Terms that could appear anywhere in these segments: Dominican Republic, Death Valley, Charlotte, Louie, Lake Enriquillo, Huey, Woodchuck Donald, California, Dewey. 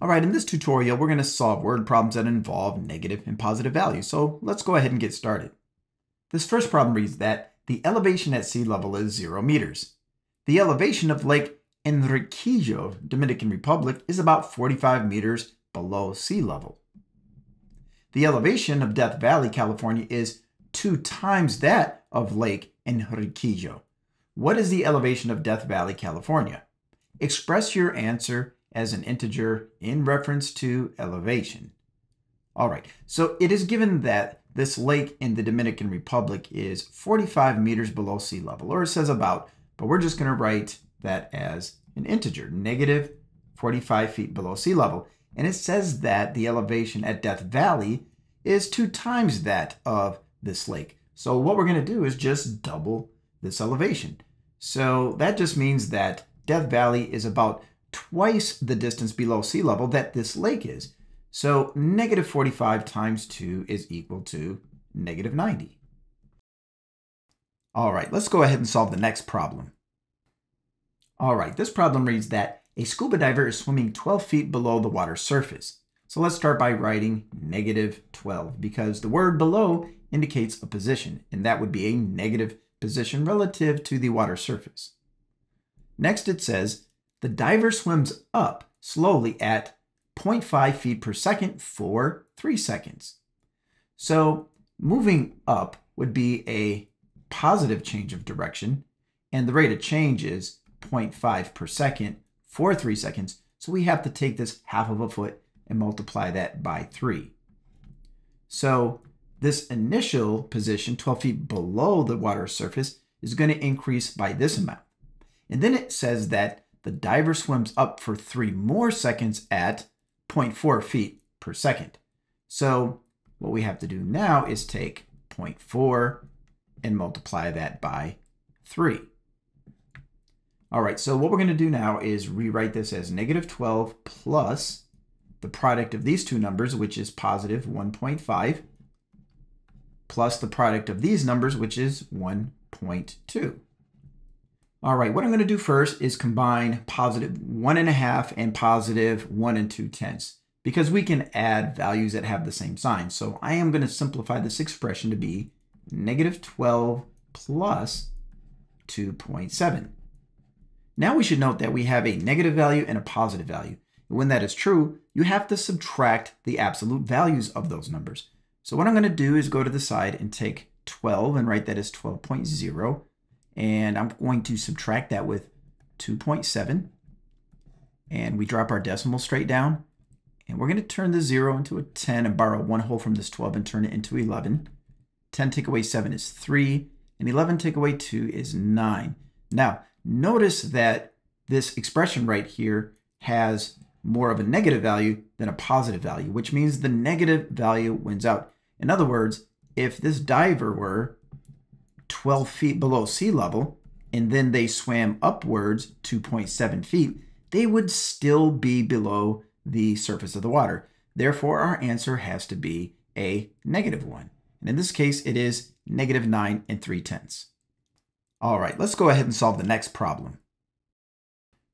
All right, in this tutorial, we're going to solve word problems that involve negative and positive values. So let's go ahead and get started. This first problem reads that the elevation at sea level is 0 meters. The elevation of Lake Enriquillo, Dominican Republic, is about 45 meters below sea level. The elevation of Death Valley, California, is 2 times that of Lake Enriquillo. What is the elevation of Death Valley, California? Express your answer as an integer in reference to elevation. All right, so it is given that this lake in the Dominican Republic is 45 meters below sea level, or it says about, but we're just going to write that as an integer, negative 45 feet below sea level. And it says that the elevation at Death Valley is 2 times that of this lake. So what we're going to do is just double this elevation. So that just means that Death Valley is about twice the distance below sea level that this lake is. So negative 45 times 2 is equal to negative 90. All right, let's go ahead and solve the next problem. All right, this problem reads that a scuba diver is swimming 12 feet below the water surface. So let's start by writing negative 12 because the word below indicates a position, and that would be a negative position relative to the water surface. Next it says, the diver swims up slowly at 0.5 feet per second for 3 seconds. So moving up would be a positive change of direction, and the rate of change is 0.5 per second for 3 seconds. So we have to take this half of a foot and multiply that by 3. So this initial position, 12 feet below the water surface, is going to increase by this amount. And then it says that the diver swims up for 3 more seconds at 0.4 feet per second. So what we have to do now is take 0.4 and multiply that by 3. All right, so what we're going to do now is rewrite this as negative 12 plus the product of these 2 numbers, which is positive 1.5, plus the product of these numbers, which is 1.2. All right, what I'm going to do first is combine positive 1.5 and positive 1 2/10, because we can add values that have the same sign. So I am going to simplify this expression to be negative 12 plus 2.7. Now we should note that we have a negative value and a positive value. When that is true, you have to subtract the absolute values of those numbers. So what I'm going to do is go to the side and take 12 and write that as 12.0. And I'm going to subtract that with 2.7. And we drop our decimal straight down. And we're going to turn the 0 into a 10 and borrow 1 whole from this 12 and turn it into 11. 10 take away 7 is 3. And 11 take away 2 is 9. Now, notice that this expression right here has more of a negative value than a positive value, which means the negative value wins out. In other words, if this diver were 12 feet below sea level, and then they swam upwards 2.7 feet, they would still be below the surface of the water. Therefore, our answer has to be a negative 1. And in this case, it is negative 9 3/10. All right, let's go ahead and solve the next problem.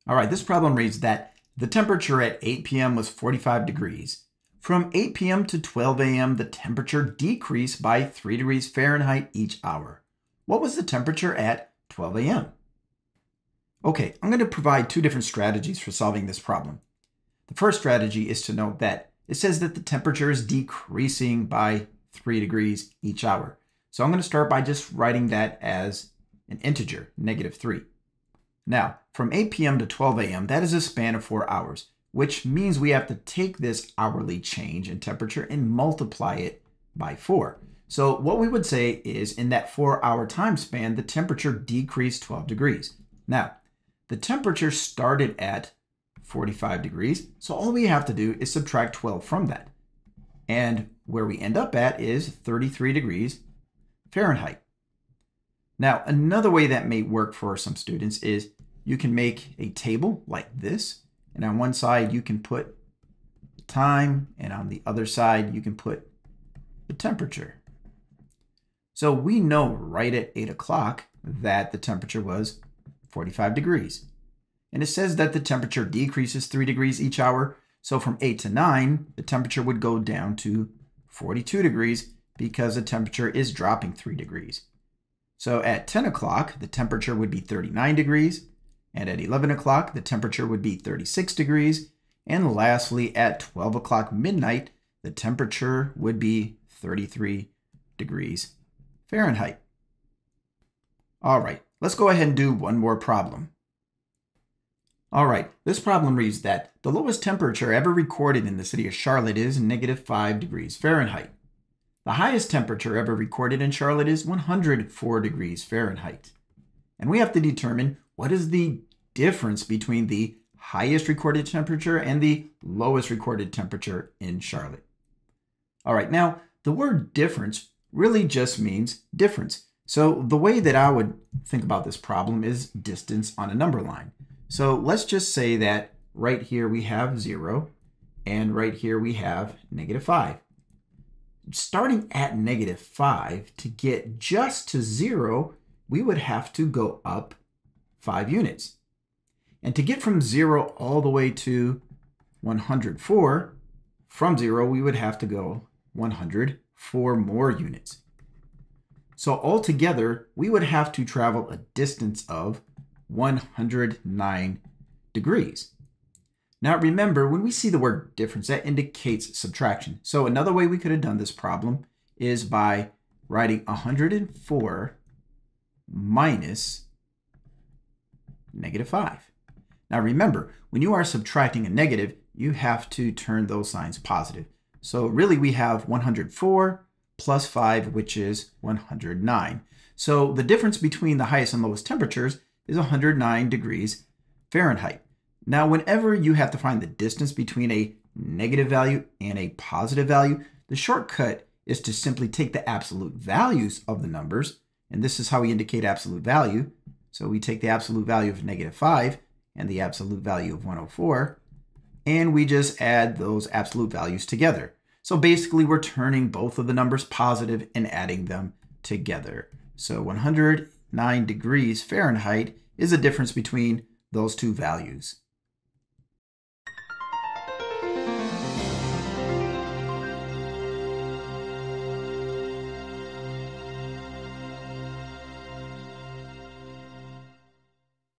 All right, this problem reads that the temperature at 8 p.m. was 45 degrees. From 8 p.m. to 12 a.m., the temperature decreased by 3 degrees Fahrenheit each hour. What was the temperature at 12 a.m.? Okay, I'm going to provide 2 different strategies for solving this problem. The first strategy is to note that it says that the temperature is decreasing by 3 degrees each hour. So I'm going to start by just writing that as an integer, negative 3. Now, from 8 p.m. to 12 a.m., that is a span of 4 hours, which means we have to take this hourly change in temperature and multiply it by 4. So what we would say is in that 4-hour time span, the temperature decreased 12 degrees. Now, the temperature started at 45 degrees, so all we have to do is subtract 12 from that. And where we end up at is 33 degrees Fahrenheit. Now, another way that may work for some students is you can make a table like this, and on one side you can put time, and on the other side you can put the temperature. So we know right at 8 o'clock that the temperature was 45 degrees. And it says that the temperature decreases 3 degrees each hour. So from 8 to 9, the temperature would go down to 42 degrees because the temperature is dropping 3 degrees. So at 10 o'clock, the temperature would be 39 degrees. And at 11 o'clock, the temperature would be 36 degrees. And lastly, at 12 o'clock midnight, the temperature would be 33 degrees Fahrenheit. All right, let's go ahead and do one more problem. All right, this problem reads that the lowest temperature ever recorded in the city of Charlotte is -5 degrees Fahrenheit. The highest temperature ever recorded in Charlotte is 104 degrees Fahrenheit. And we have to determine what is the difference between the highest recorded temperature and the lowest recorded temperature in Charlotte. All right, now the word difference really just means difference. So the way that I would think about this problem is distance on a number line. So let's just say that right here we have 0 and right here we have -5. Starting at -5, to get just to 0, we would have to go up 5 units. And to get from 0 all the way to 104, from 0 we would have to go 104 more units. So altogether, we would have to travel a distance of 109 degrees. Now remember, when we see the word difference, that indicates subtraction. So another way we could have done this problem is by writing 104 minus -5. Now remember, when you are subtracting a negative, you have to turn those signs positive. So really we have 104 plus 5, which is 109. So the difference between the highest and lowest temperatures is 109 degrees Fahrenheit. Now, whenever you have to find the distance between a negative value and a positive value, the shortcut is to simply take the absolute values of the numbers, and this is how we indicate absolute value. So we take the absolute value of -5 and the absolute value of 104, and we just add those absolute values together. So basically, we're turning both of the numbers positive and adding them together. So 109 degrees Fahrenheit is the difference between those two values.